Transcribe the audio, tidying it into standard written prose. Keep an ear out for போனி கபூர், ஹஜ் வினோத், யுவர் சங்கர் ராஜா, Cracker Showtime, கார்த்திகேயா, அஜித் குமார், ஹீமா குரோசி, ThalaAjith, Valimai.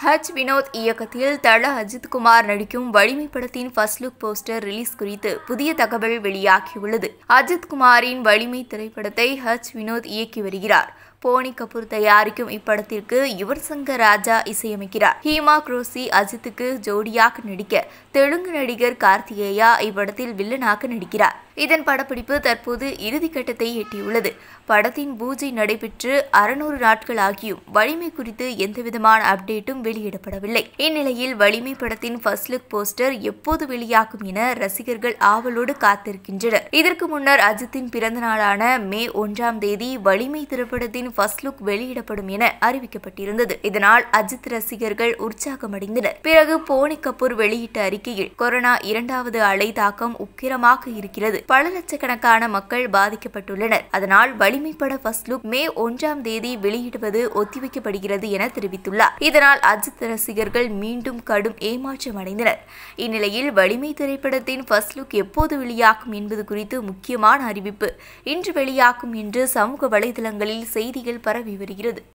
ஹஜ் வினோத் இயக்கத்தில் தல அஜித் குமார் நடிக்கும் வலிமை படத்தின் ஃபர்ஸ்ட் லுக் போஸ்டர் ரிலீஸ் குறித்து புதிய தகவல் வெளியாகியுள்ளது. அஜித் குமாரின் வலிமை திரைப்படத்தை ஹஜ் வினோத் இயக்கி வருகிறார். போனி கபூர் தயாரிக்கும் இப்படத்திற்கு யுவர் சங்கர் ராஜா இசையமைக்கிறார். ஹீமா குரோசி அஜித்துக்கு ஜோடியாக நடிக்க தெலுங்கு நடிகர் கார்த்திகேயா இப்படத்தில் வில்லனாக நடிக்கிறார். இதன் படப்பிடிப்பு தற்போது இறுதிக்கட்டத்தை எட்டியுள்ளது. படத்தின் பூஜை நடைபெற்று 600 நாட்கள் ஆகியும் வலிமை குறித்து எந்தவிதமான அப்டேட்டும் வெளியிடப்படவில்லை. இந்நிலையில் வலிமை படத்தின் ஃபர்ஸ்ட் லுக் போஸ்டர் எப்போது வெளியாகும் என ரசிகர்கள் ஆவலோடு காத்திருக்கின்றனர். இதற்கு முன்னர் அஜித்தின் பிறந்த நாளான மே 1 வலிமை திரைப்படத்தின் ஃபர்ஸ்ட் லுக் வெளியிடப்படும் என அறிவிக்கப்பட்டிருந்தது. இதனால் அஜித் ரசிகர்கள் உற்சாகமடைந்தனர். பிறகு போனி கபூர் வெளியிட்ட அறிக்கையில் கொரோனா 2வது அலை தாக்கம் உக்கிரமாக இருக்கிறது, பல லட்சக்கணக்கான மக்கள் பாதிக்கப்பட்டுள்ளனர், அதனால் வலிமை பட ஃபர்ஸ்ட் லுக் மே 1 வெளியிடுவது ஒத்திவைக்கப்படுகிறது என தெரிவித்துள்ளார். இதனால் அஜித் ரசிகர்கள் மீண்டும் கடும் ஏமாற்றம் அடைந்தனர். இந்நிலையில் வலிமை திரைப்படத்தின் ஃபர்ஸ்ட் லுக் எப்போது வெளியாகும் என்பது குறித்து முக்கியமான அறிவிப்பு இன்று வெளியாகும் என்று சமூக வலைதளங்களில் செய்திகள் பரவி வருகிறது.